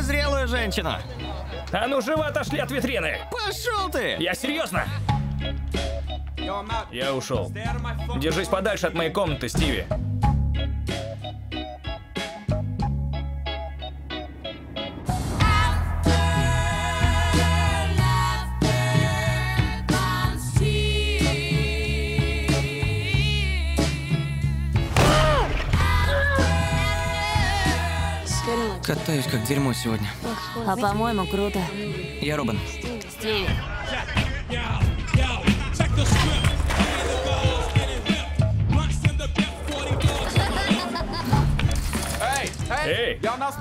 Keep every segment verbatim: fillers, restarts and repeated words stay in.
бы зрелую женщину. А ну живо отошли от витрины. Пошел ты! Я серьезно. Я ушел. Держись подальше от моей комнаты, Стиви. Катаюсь как дерьмо сегодня. А по-моему, круто. Я Робин. Стиви. Эй,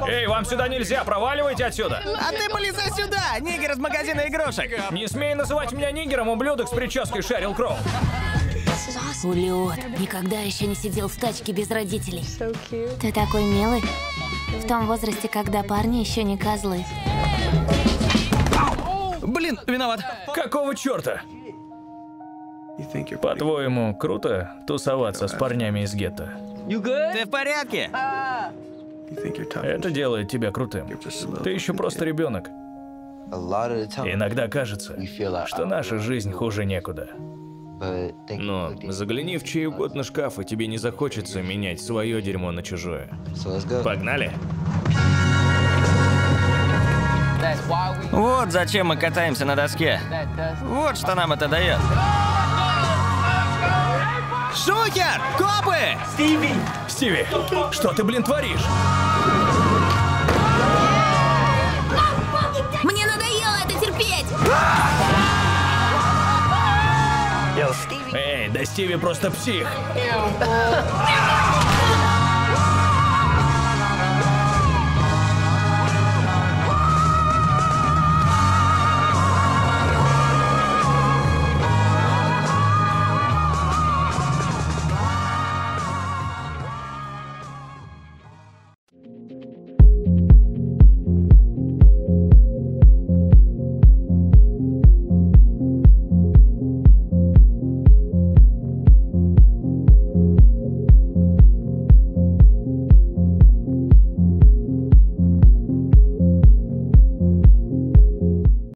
эй, вам сюда нельзя, проваливайте отсюда. А ты полезай сюда, нигер из магазина игрушек. Не смей называть меня нигером, ублюдок с прической Шерил Кроу. Улет, никогда еще не сидел в тачке без родителей. Ты такой милый. В том возрасте, когда парни еще не козлы. Блин, виноват. Какого черта? По-твоему, круто тусоваться с парнями из гетто? Ты в порядке? Это делает тебя крутым. Ты еще просто ребенок. Иногда кажется, что наша жизнь хуже некуда. Но загляни в чей угодно шкаф, и тебе не захочется менять свое дерьмо на чужое. Погнали! Вот зачем мы катаемся на доске. Вот что нам это дает. Шухер! Копы! Стиви! Стиви, что ты, блин, творишь? Мне надоело это терпеть! Эй, да Стиви просто псих!